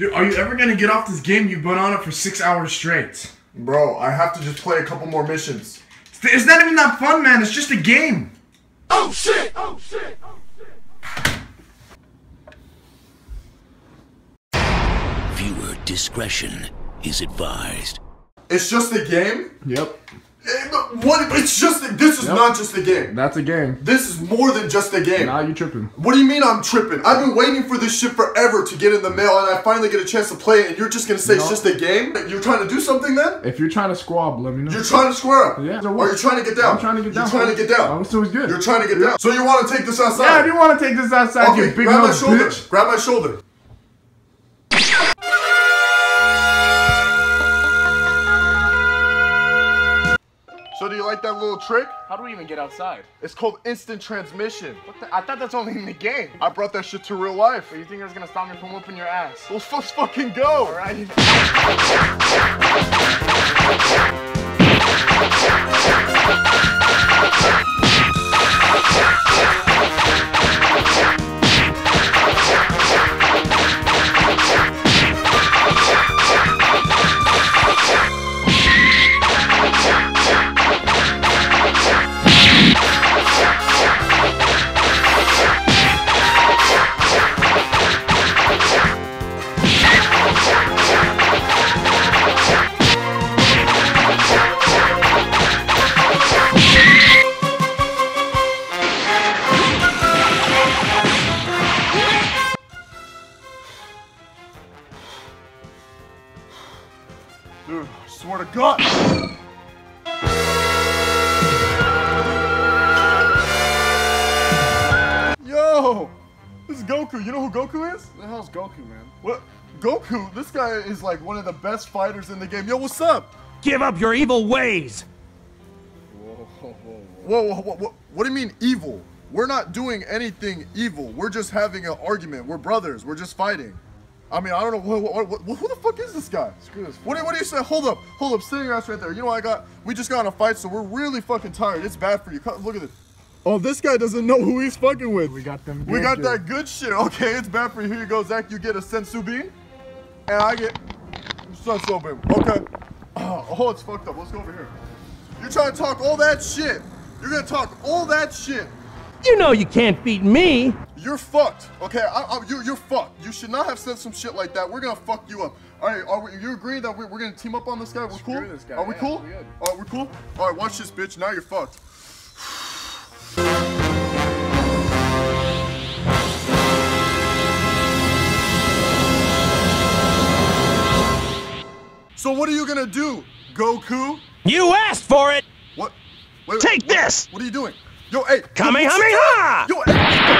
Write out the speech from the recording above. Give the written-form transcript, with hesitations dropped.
Dude, are you ever gonna get off this game? You've been on it for 6 hours straight. Bro, I have to just play a couple more missions. It's not even that fun, man. It's just a game. Oh, shit! Oh, shit! Oh, shit! Viewer discretion is advised. It's just a game? Yep. What? It's just this is not just a game. That's a game. This is more than just a game. Nah, you tripping. What do you mean I'm tripping? I've been waiting for this shit forever to get in the mail, and I finally get a chance to play it. And you're just gonna say it's just a game? You're trying to do something then? If you're trying to squab, let me know. You're trying to square up. Yeah. Or you're trying to get down. I'm trying to get down. You're trying to get down. I'm still good. You're trying to get down. So you want to take this outside? Yeah, I do want to take this outside. Okay, you big nose bitch. Grab my shoulder. So do you like that little trick? How do we even get outside? It's called instant transmission. What the? I thought that's only in the game. I brought that shit to real life. But you think that's gonna stop me from whooping your ass? Well, let's fucking go! All right. Dude, I swear to God. Yo, this is Goku. You know who Goku is? Who the hell's Goku, man? What? Goku, this guy is like one of the best fighters in the game. Yo, what's up? Give up your evil ways. Whoa, whoa, whoa, whoa, whoa, whoa. What do you mean evil? We're not doing anything evil. We're just having an argument. We're brothers. We're just fighting. I mean, I don't know, who the fuck is this guy? Screw this. What do you say? Hold up, sitting ass right there. You know what I got? We just got in a fight, so we're really fucking tired. It's bad for you. Look at this. Oh, this guy doesn't know who he's fucking with. We got them. We got shit. That good shit. Okay, it's bad for you. Here you go, Zach. You get a senzu bean, and I get senzu bean. Okay. Oh, it's fucked up. Let's go over here. You're trying to talk all that shit. You're gonna talk all that shit. You know you can't beat me. You're fucked, okay? You're fucked. You should not have said some shit like that. We're gonna fuck you up. All right, you agree that we're gonna team up on this guy? We're cool? This guy. Are we cool? All right, we're cool? All right, watch this, bitch. Now you're fucked. So what are you gonna do, Goku? You asked for it. What? Wait, Take this. What are you doing? Yo, hey! Kamehameha! Yo, hey!